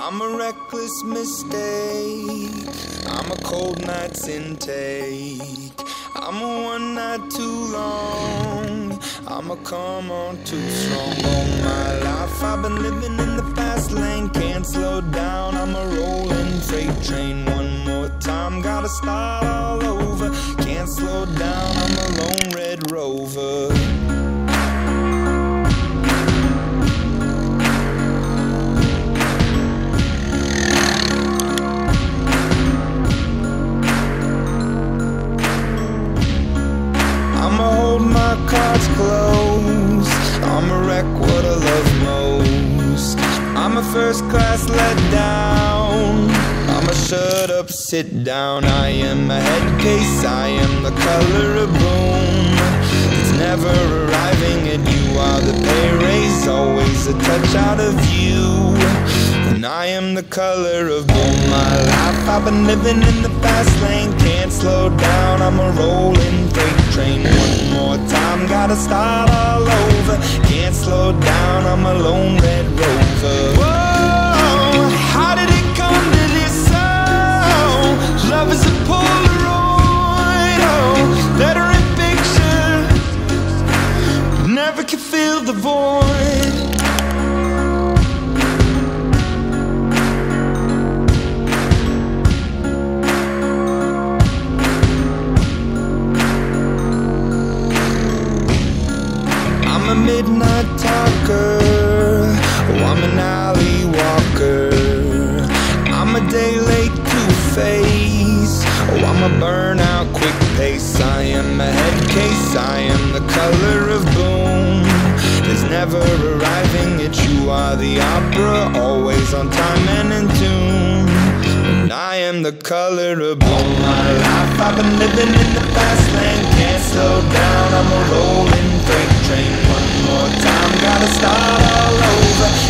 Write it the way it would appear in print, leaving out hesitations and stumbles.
I'm a reckless mistake, I'm a cold night's intake, I'm a one night too long, I'm a come on too strong. All my life I've been living in the fast lane, can't slow down, I'm a rolling freight train. One more time, gotta start all over, can't slow down, I'm a lone red rover. Cards close, I'm a wreck, what I love most, I'm a first class letdown, I'm a shut up, sit down. I am a head case, I am the color of boom, it's never arriving at you, are the pay raise, always a touch out of you, and I am the color of boom. My life I've been living in the fast lane, can't slow down, I'm a rolling freight train. One more time, gotta start all over, can't slow down, I'm a lone red rover. Whoa, how did it come to this? So love is a Polaroid, oh, lettering picture, never can fill the void. I'm a midnight talker, oh, I'm an alley walker, I'm a day late to face, oh, I'm a burnout quick pace. I am a head case, I am the color of boom, there's never arriving at you, are the opera, always on time and in tune, and I am the color of boom. All my life I've been living in the fast lane, can't slow down, I'm a rolling freight train. One more time, gotta start all over.